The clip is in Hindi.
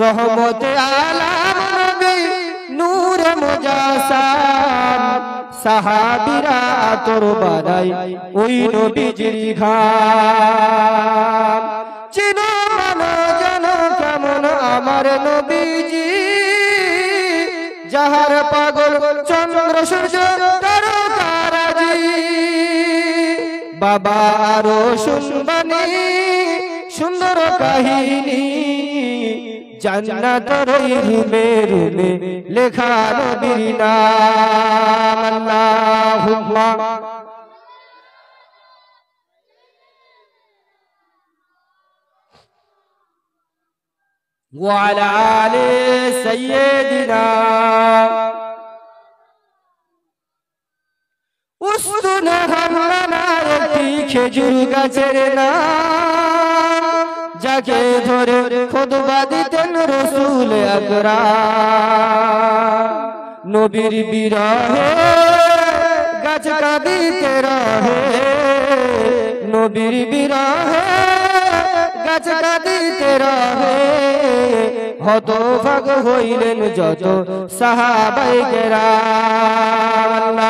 रहमत आलम नबी नूर मुजासार सहाबीरा तोर बदाई ओई नबीজির ঘাম চিনো মানো জানো কেমন আমার নবীজি যাহার পাগল চন্দ্র সূর্য তারা তারাজি বাবা আরো শুনবানি সুন্দর কাহিনী जन्नत मेरे लिखा नबी नाम अल्लाहुम्मा व अला आले सय्यदिना उस्दुना हमना रती खजूर गाছের নাম जाके धरे खुदबा दितेन रसूल अकराम नबीर बिरहे गाछ कांदिते रहे नबीर बिरहे गाछ कांदिते रहे हतभाग हइलेन जत साहाबाए केराम।